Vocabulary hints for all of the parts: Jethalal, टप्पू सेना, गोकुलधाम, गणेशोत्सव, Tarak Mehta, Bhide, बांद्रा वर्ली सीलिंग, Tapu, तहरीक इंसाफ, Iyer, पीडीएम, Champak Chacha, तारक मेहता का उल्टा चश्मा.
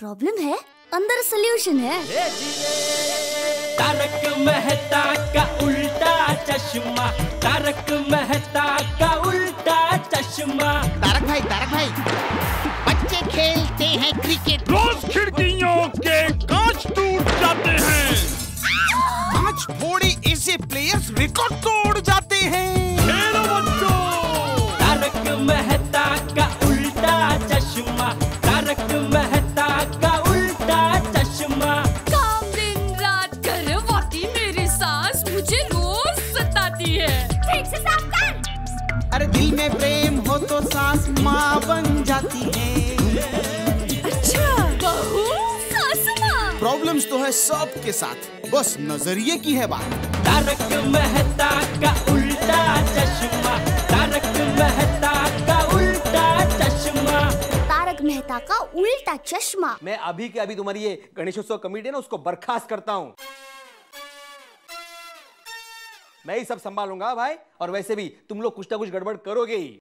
Problem है अंदर solution है। तारक मेहता का उल्टा चश्मा, तारक मेहता का उल्टा चश्मा। तारक भाई बच्चे खेलते हैं क्रिकेट, रोज खिड़कियों के कांच टूट जाते हैं। आज थोड़े ऐसे प्लेयर्स रिकॉर्ड तोड़ जाते हैं। खेलो बच्चों, तारक मेहता का उल्टा चश्मा, तारक मेहता का उल्टा चश्मा। काम दिन रात करे वाकई मेरी सास मुझे रोज सताती है। ठीक से साफ कर। अरे दिल में प्रेम हो तो सास माँ बन जाती है। अच्छा बहू सास माँ। प्रॉब्लम्स तो है सब के साथ, बस नजरिए की है बात। तारक मेहता का उल्टा चश्मा, तारक मेहता का उल्टा चश्मा, तारक मेहता का उल्टा चश्मा। मैं अभी के अभी तुम्हारी ये गणेशोत्सव कमेटी है ना, उसको बर्खास्त करता हूँ। मैं ही सब संभालूंगा भाई, और वैसे भी तुम लोग कुछ ना कुछ गड़बड़ करोगे ही।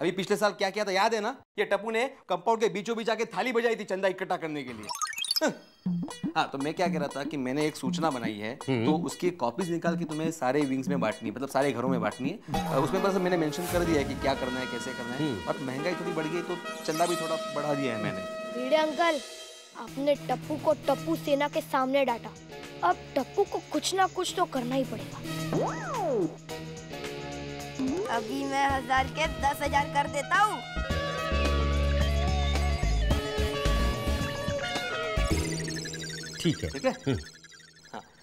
अभी पिछले साल क्या किया था याद है ना? ये टप्पू ने कंपाउंड के बीचों बीच आके थाली बजाई थी चंदा इकट्ठा करने के लिए। हाँ, तो मैं क्या कह रहा था कि मैंने एक सूचना बनाई है, तो उसकी कॉपीज निकाल के तुम्हें सारे विंग्स में बांटनी है, मतलब सारे घरों में बांटनी है। उसमें बस मैंने मेंशन कर दिया है कि क्या करना है, कैसे करना है। और महंगाई थोड़ी बढ़ गई तो चंदा भी थोड़ा बढ़ा दिया है मैंने। भिड़े अंकल, आपने टप्पू को टप्पू सेना के सामने डांटा, अब टप्पू को कुछ ना कुछ तो करना ही पड़ेगा। अभी मैं 1000 के 10000 कर देता हूँ। ठीक है?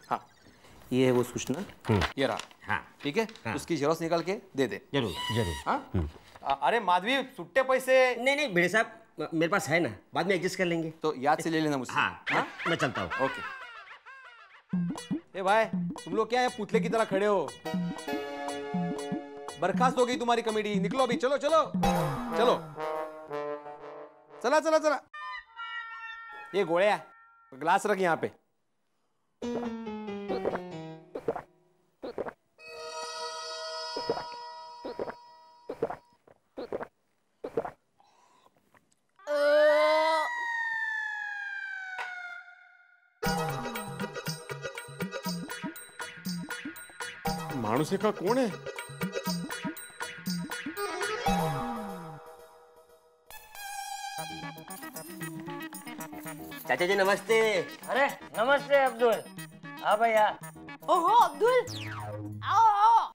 हाँ, ये है वो सूचना, ये रहा। हाँ, ठीक है? हाँ। उसकी जेरोस निकाल के दे दे। जरूर। हाँ? अरे माधवी, सुट्टे पैसे नहीं भिड़े साहब मेरे पास है ना, बाद में एडजस्ट कर लेंगे। तो याद से ले लेना मुझसे। हाँ? मैं चलता हूँ। ओके। ए भाई, तुम लोग क्या है पुतले की तरह खड़े हो? बर्खास्त हो गई तुम्हारी कमेटी, निकलो अभी। चलो। चला। ये घोड़िया ग्लास रख यहाँ पे। मानुसे का कौन है? चाचा जी नमस्ते। अरे नमस्ते अब्दुल। हाँ भैया। ओहो अब्दुल, आओ।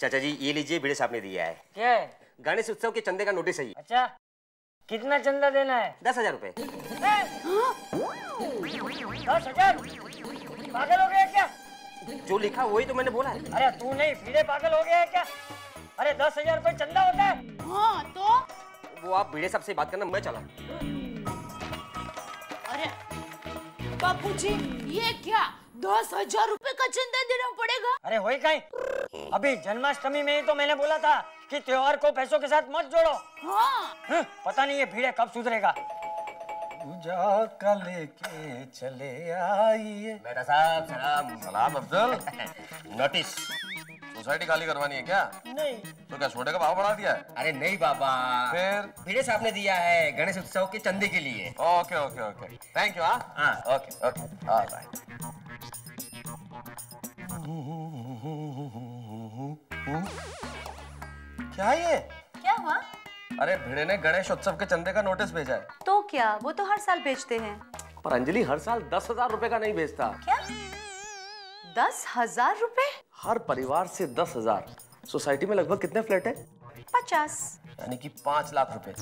चाचा जी ये लीजिए, भिड़े साहब ने दिया है। क्या है? गणेश उत्सव के चंदे का नोटिस है। अच्छा, कितना चंदा देना है? 10000 रुपए। 10000? पागल हो गया क्या? जो लिखा वही तो मैंने बोला है। अरे तू नहीं, भिड़े पागल हो गया है क्या? अरे 10000 रुपए चंदा होता है। हाँ, तो वो आप भिड़े साहब से बात करना, मैं चला। बापू जी ये क्या, 10000 रुपए का चंदा देना पड़ेगा? अरे होई कहीं, अभी जन्माष्टमी में ही तो मैंने बोला था कि त्योहार को पैसों के साथ मत जोड़ो। हाँ। पता नहीं ये भीड़ कब सुधरेगा। पूजा का लेके चले आइए। बेटा साहब सलाम। अफजल, नोटिस सोसाइटी खाली करवानी है क्या? नहीं। तो क्या सोने का भाव बढ़ा दिया है? अरे नहीं बाबा, फिर भिड़े साहब ने दिया है गणेश उत्सव के चंदे के लिए। ओके। Thank you. हाँ ओके। बाय। क्या ये? क्या हुआ? अरे भिड़े ने गणेश उत्सव के चंदे का नोटिस भेजा है। तो क्या, वो तो हर साल भेजते हैं। पर अंजलि हर साल 10000 रुपए का नहीं भेजता। क्या 10000 रुपए? हर परिवार से 10,000। सोसाइटी में लगभग कितने फ्लैट है? 50। यानी कि 5 लाख रुपए।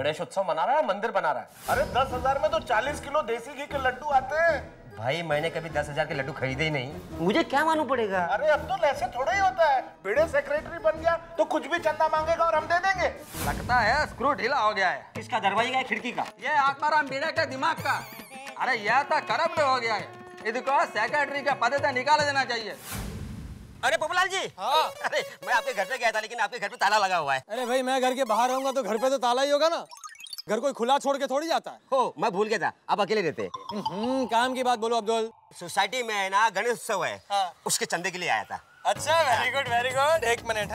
गणेशोत्सव मना रहा है, मंदिर बना रहा है। अरे 10000 में तो 40 किलो देसी घी के लड्डू आते हैं। भाई मैंने कभी 10000 के लड्डू खरीदे ही नहीं, मुझे क्या मालूम पड़ेगा। अरे अब तो ऐसे थोड़ा ही होता है। भिड़े सेक्रेटरी बन गया तो कुछ भी चंदा मांगेगा और हम दे देंगे। लगता है स्क्रू ढीला हो गया है। किसका? दरवाजे का, खिड़की का। ये आत्मा भिड़े का दिमाग का। अरे यह था करप्ट हो गया है, इसको सेक्रेटरी का पद से निकाल देना चाहिए। अरे पोपलाल जी। हाँ। अरे मैं आपके घर पे गया था, लेकिन आपके घर पे ताला लगा हुआ है। अरे भाई मैं घर के बाहर रहूंगा तो घर पे तो ताला ही होगा ना, घर कोई खुला छोड़ के थोड़ी जाता है। हो, मैं भूल गया था, आप अकेले रहते। काम की बात बोलो अब्दुल। सोसाइटी में है ना गणेश उत्सव है। हाँ। उसके चंदे के लिए आया था। अच्छा, वेरी गुड। एक मिनट।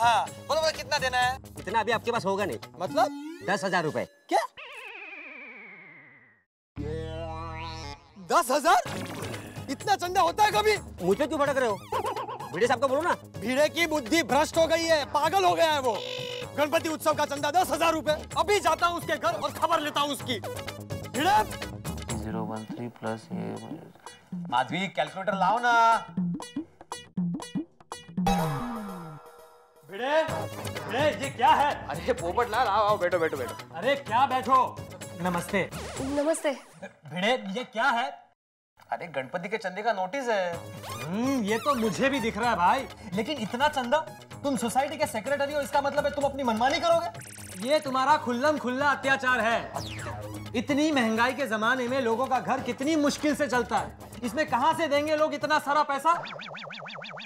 हाँ बोलो बोलो कितना देना है? इतना अभी आपके पास होगा नहीं। मतलब 10,000 रुपए। क्या 10,000? इतना चंदा होता है कभी? मुझे क्यों भड़क रहे हो? भिड़े साहब को बोलो ना। भिड़े की बुद्धि भ्रष्ट हो गई है, पागल हो गया है वो। गणपति उत्सव का चंदा 10,000 रुपए। अभी जाता हूँ उसके घर और खबर लेता हूँ उसकी। भिड़े 013 प्लस ये माधवी कैलकुलेटर लाओ ना। भिड़े भिड़े ये क्या है? अरे पोपट लाल आओ आओ बैठो बैठो बैठो। अरे क्या बैठो? नमस्ते नमस्ते। भिड़े ये क्या है? अरे गणपति के चंदे का नोटिस है। ये तो मुझे भी दिख रहा है भाई, लेकिन इतना चंदा तुम सोसाइटी के सेक्रेटरी हो, इसका मतलब है तुम अपनी मनमानी करोगे। ये तुम्हारा खुल्लम खुल्ला अत्याचार है। इतनी महंगाई के जमाने में लोगों का घर कितनी मुश्किल से चलता है, इसमें कहां से देंगे लोग इतना सारा पैसा?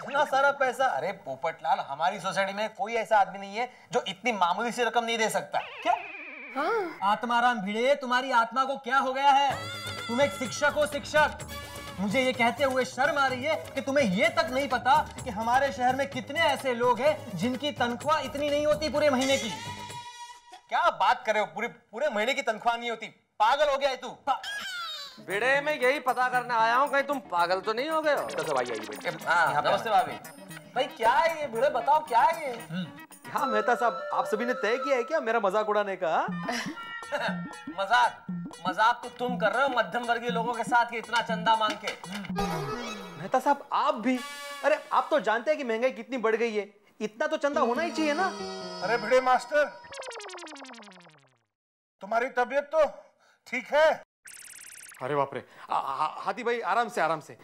इतना सारा पैसा? अरे पोपटलाल, हमारी सोसाइटी में कोई ऐसा आदमी नहीं है जो इतनी मामूली सी रकम नहीं दे सकता। क्या? हाँ। आत्माराम भिड़े, तुम्हारी आत्मा को क्या हो गया है? तुम एक शिक्षक हो, शिक्षक। मुझे ये कहते हुए शर्म आ रही है कि तुम्हें ये तक नहीं पता कि हमारे शहर में कितने ऐसे लोग हैं जिनकी तनख्वाह इतनी नहीं होती पूरे महीने की। क्या बात कर रहे हो? पूरे महीने की तनख्वाह नहीं होती? पागल हो गया है तू। भिड़े मैं यही पता करने आया हूँ, कहीं तुम पागल तो नहीं हो गए हो। तो भाई आई नमस्ते भाभी। भाई क्या है ये भिड़े, बताओ क्या है ये? क्या मेहता साहब, आप सभी ने तय किया है क्या मेरा मजाक उड़ाने का? मजाक मजाक तो तुम कर रहे हो मध्यम वर्गीय लोगों के साथ इतना चंदा मांग के। मेहता साहब आप भी, अरे आप तो जानते हैं कि महंगाई कितनी बढ़ गई है, इतना तो चंदा होना ही चाहिए ना। अरे भिड़े मास्टर, तुम्हारी तबीयत तो ठीक है? अरे बाप रे। हाथी भाई आराम से आराम से,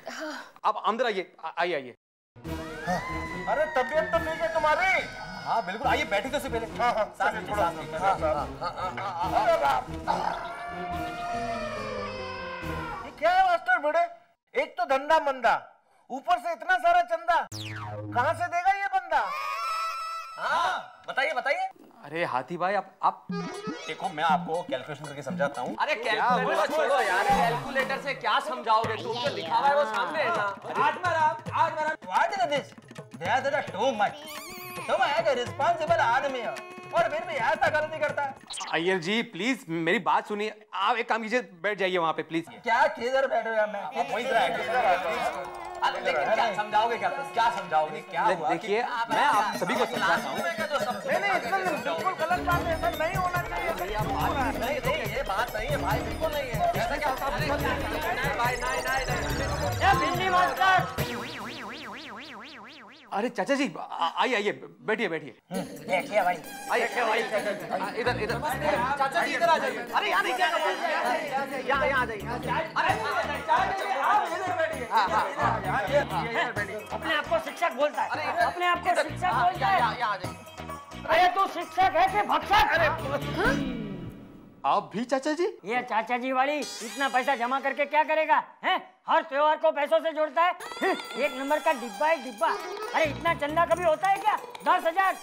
आप अंदर आइए आइए आइए। अरे तबीयत तो ठीक है तुम्हारी? हाँ बिल्कुल, आइए बैठे तो पहले। ये क्या है मास्टर भिड़े, एक तो धंधा मंदा, ऊपर से इतना सारा चंदा कहाँ से देगा ये बंदा? हाँ बताइए बताइए। अरे हाथी भाई आप देखो, मैं आपको कैलकुलेशन करके समझाता हूँ। अरे कैलकुलेटर छोड़ो यार, कैलकुलेटर से क्या समझाओगे? तुम जो लिखा हुआ है वो सामने है ना। रिस्पॉन्सिबल आदमी हो और फिर भी ऐसा गलती करता है। अय्यर जी प्लीज मेरी बात सुनिए, आप एक काम कीजिए, बैठ जाइए वहाँ पे प्लीज। क्या किधर बैठे यार, मैं लेकिन समझाओगे क्या? क्या समझाओगे? क्या देखिए मैं आप सभी को समझाता हूँ। बिल्कुल गलत बात है, ऐसा नहीं होना चाहिए। ये बात नहीं है भाई, बिल्कुल नहीं है। ऐसा क्या होता है? अरे चाचा जी आइए आइए, बैठिए बैठिए। देखिए भाई, देखिए भाई, इधर इधर चाचा जी इधर आ जाइए। अरे यहाँ यहाँ यहाँ आ जाइए। अपने आप को शिक्षक बोलता है, अपने आप को शिक्षक बोलता है। अरे तू शिक्षक है कि भक्षक? आप भी चाचा जी? ये चाचा जी वाली, इतना पैसा जमा करके क्या करेगा हैं? हर त्योहार को पैसों से जोड़ता है, एक नंबर का डिब्बा है डिब्बा। अरे इतना चंदा कभी होता है क्या? 10,000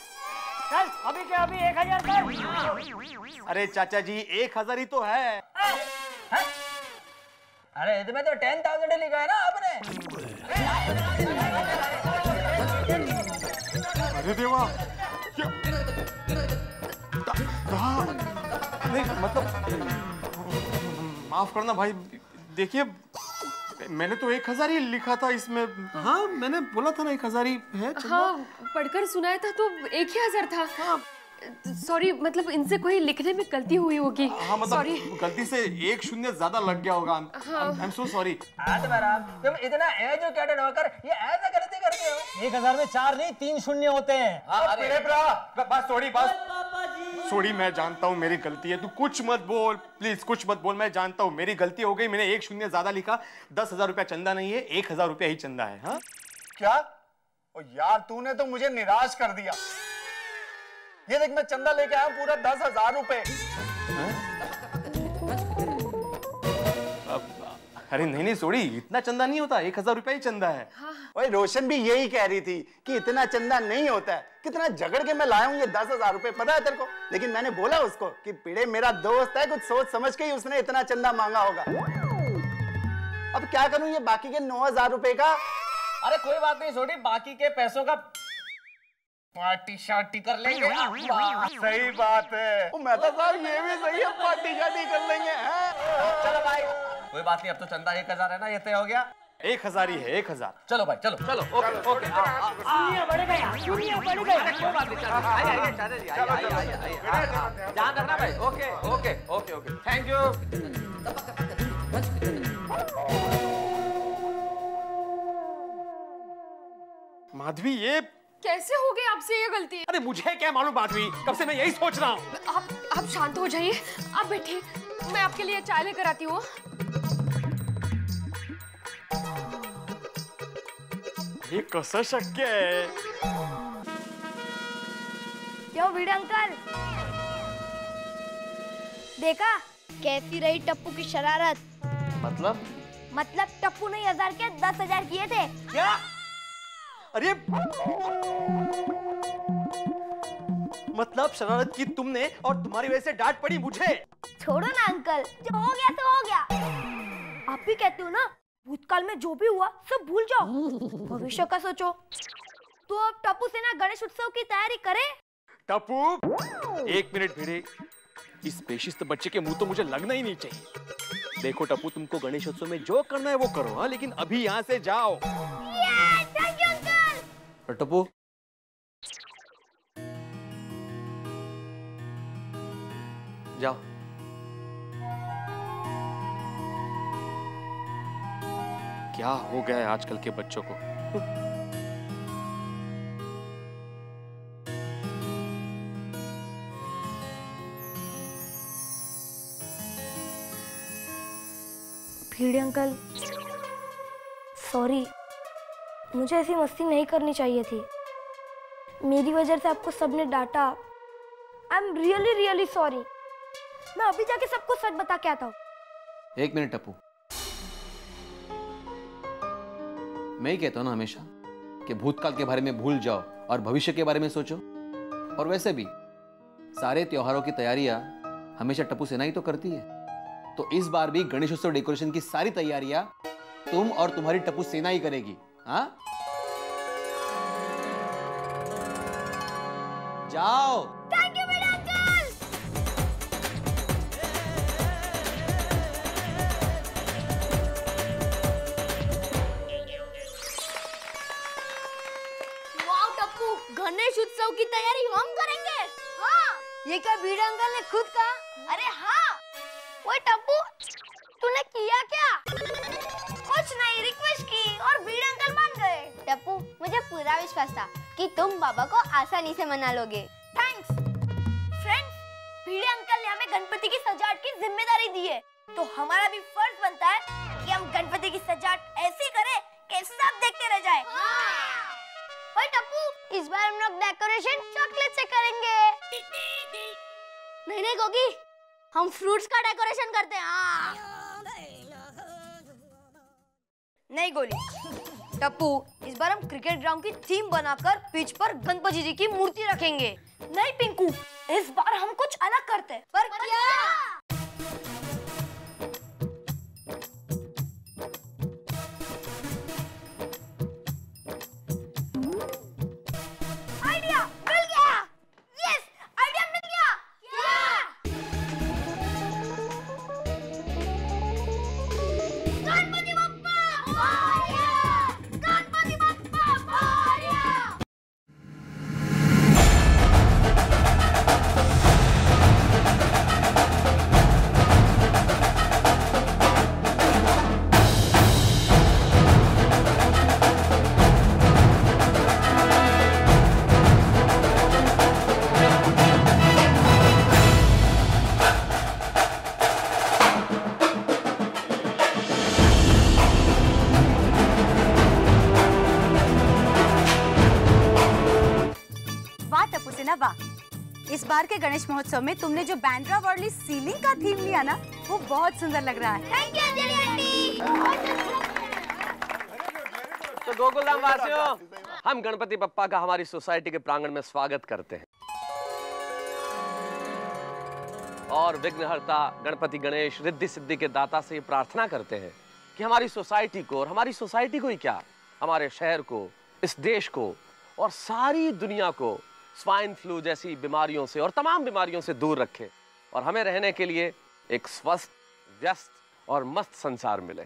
चल अभी के अभी 1,000 कर। अरे चाचा जी 1,000 ही तो है। अरे इसमें तो 10,000 लिखा है ना आपने। अरे देवा नहीं, मतलब माफ करना भाई, देखिए मैंने तो 1,000 ही लिखा था इसमें। हाँ मैंने बोला था ना 1,000 ही है। हाँ पढ़कर सुनाया था तो 1,000 था। हाँ सॉरी, मतलब इनसे कोई लिखने में गलती हुई होगी। हाँ मतलब सॉरी, गलती से 1 शून्य ज्यादा लग गया होगा। I am so sorry. तुम इतना एजुकेटेड होकर ये ऐसा गलती करते हो? 1,000 में 4 नहीं 3 शून्य होते हैं। अरे बस सॉरी, बस सॉरी, मैं जानता हूँ मेरी गलती है। तू कुछ मत बोल प्लीज, कुछ मत बोल। मैं जानता हूँ मेरी गलती हो गई, मैंने 1 शून्य ज्यादा लिखा। 10,000 रुपया चंदा नहीं है, 1,000 रुपया ही चंदा है। हाँ क्या यार, तूने तो मुझे निराश कर दिया। ये देख मैं चंदा लेके आया पूरा 10,000 रुपए। अरे नहीं नहीं सोड़ी, इतना चंदा नहीं होता, 1,000 रुपया ही चंदा है। ओए रोशन भी यही कह रही थी कि इतना चंदा नहीं होता है। कितना झगड़ के मैं लाया हूँ ये 10,000 रुपए, पता है तेरे को? लेकिन मैंने बोला उसको कि भिड़े मेरा दोस्त है, कुछ सोच समझ के ही उसने इतना चंदा मांगा होगा। अब क्या करूँ ये बाकी के 9,000 रुपए का? अरे कोई बात नहीं छोड़ी, बाकी के पैसों का पार्टी शार्टी कर लेंगे। सही बात है मेहता साहब, ये भी सही है, पार्टी शार्टी कर लेंगे। चलो भाई कोई बात नहीं, अब तो चंदा 1000 है ना, ये तय हो गया। 1000 ही है, 1000। चलो भाई चलो चलो, ओके ओके। ध्यान रखना भाई, okay okay okay okay, thank you. Madhavi ये कैसे हो गई आपसे ये गलती? अरे मुझे क्या मालूम माधवी, कब से मैं यही सोच रहा हूँ। आप शांत हो जाइए, आप बैठिए, मैं आपके लिए चाय लेकर आती हूँ। ये कसर शक्य है। क्यों भिड़े अंकल, देखा कैसी रही टप्पू की शरारत? मतलब टप्पू ने 1000 के 10000 किए थे क्या? अरे मतलब शरारत की तुमने और तुम्हारी वजह से डांट पड़ी मुझे। छोड़ो ना अंकल, जो हो गया तो हो गया। आप भी कहते हो ना भूतकाल में जो भी हुआ सब भूल जाओ, भविष्य का सोचो। तो अब टप्पू सेना गणेश उत्सव की तैयारी करे। टप्पू 1 मिनट भिड़े, इस पेशिस्त बच्चे के मुंह तो मुझे लगना ही नहीं चाहिए। देखो टप्पू, तुमको गणेशोत्सव में जो करना है वो करो, हाँ, लेकिन अभी यहाँ से जाओ। टप्पू जाओ। क्या हो गया है आजकल के बच्चों को। भिड़े अंकल सॉरी, मुझे ऐसी मस्ती नहीं करनी चाहिए थी। मेरी वजह से आपको सबने डांटा। I am really really sorry. मैं अभी जाके सबको सच बता के आता हूँ। 1 मिनट टप्पू, मैं ही कहता हूँ ना हमेशा कि भूतकाल के बारे में भूल जाओ और भविष्य के बारे में सोचो। और वैसे भी सारे त्योहारों की तैयारियाँ हमेशा टप्पू सेना ही तो करती है, तो इस बार भी गणेशोत्सव डेकोरेशन की सारी तैयारियाँ तुम और तुम्हारी टप्पू सेना ही करेगी, हाँ? जाओ। थैंक यू मेरा अंकल। वाह टप्पू, गणेश उत्सव की तैयारी हम करेंगे। हाँ। ये क्या भिड़े अंकल ने खुद कहा? अरे हाँ। वो टप्पू तूने किया क्या? कुछ नहीं, रिक्वेस्ट की और भिड़े अंकल मान गए। टप्पू मुझे पूरा विश्वास था कि तुम बाबा को आसानी से मना लोगे। थैंक्स फ्रेंड्स, भिड़े अंकल ने हमें गणपति की सजावट की जिम्मेदारी दी है, तो हमारा भी फर्ज बनता है कि हम गणपति की सजावट ऐसी करें कि सब देखते रह जाए। ओए टप्पू, इस बार हम लोग डेकोरेशन चॉकलेट से करेंगे। नहीं नहीं गोगी, हम फ्रूट्स का डेकोरेशन करते हैं। नहीं गोली, टप्पू इस बार हम क्रिकेट ग्राउंड की थीम बनाकर पिच पर गणपति जी की मूर्ति रखेंगे। नहीं पिंकू, इस बार हम कुछ अलग करते हैं। पर क्या? आइडिया मिल गया। यस, आइडिया मिल गया। गणपति इस बार के गणेश महोत्सव में तुमने जो बांद्रा वर्ली सीलिंग का थीम लिया ना, वो बहुत सुंदर लग रहा है। Thank you Anjali aunty. तो गोकुलधाम वासियों, हम गणपति बप्पा का हमारी सोसाइटी के प्रांगण में स्वागत करते हैं और विघ्नहर्ता गणपति गणेश रिद्धि सिद्धि के दाता से प्रार्थना करते हैं कि हमारी सोसाइटी को, और हमारी सोसाइटी को ही क्या, हमारे शहर को, इस देश को और सारी दुनिया को स्वाइन फ्लू जैसी बीमारियों से और तमाम बीमारियों से दूर रखे और हमें रहने के लिए एक स्वस्थ, व्यस्त और मस्त संसार मिले।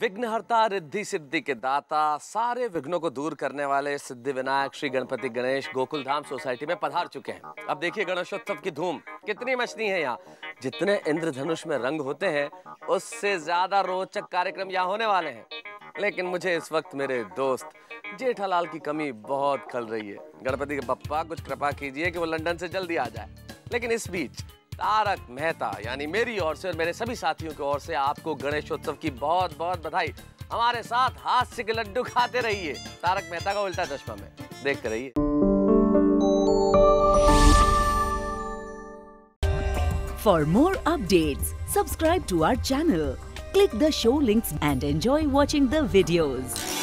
विघ्नहर्ता, रिद्धि सिद्धि के दाता, सारे विघ्नों को दूर करने वाले सिद्धि विनायक श्री गणपति गणेश गोकुलधाम सोसाइटी में पधार चुके हैं। अब देखिए गणेशोत्सव की धूम कितनी मचनी है यहाँ। जितने इंद्रधनुष में रंग होते हैं उससे ज्यादा रोचक कार्यक्रम यहाँ होने वाले हैं। लेकिन मुझे इस वक्त मेरे दोस्त जेठालाल की कमी बहुत खल रही है। गणपति के बप्पा कुछ कृपा कीजिए कि वो लंदन से जल्दी आ जाए। लेकिन इस बीच तारक मेहता यानी मेरी ओर से और मेरे सभी साथियों की ओर से आपको गणेशोत्सव की बहुत बहुत बधाई। हमारे साथ हास्य के लड्डू खाते रहिए। तारक मेहता का उल्टा चश्मा में देखते रहिए। For more updates subscribe to our channel, click the show links and enjoy watching the videos.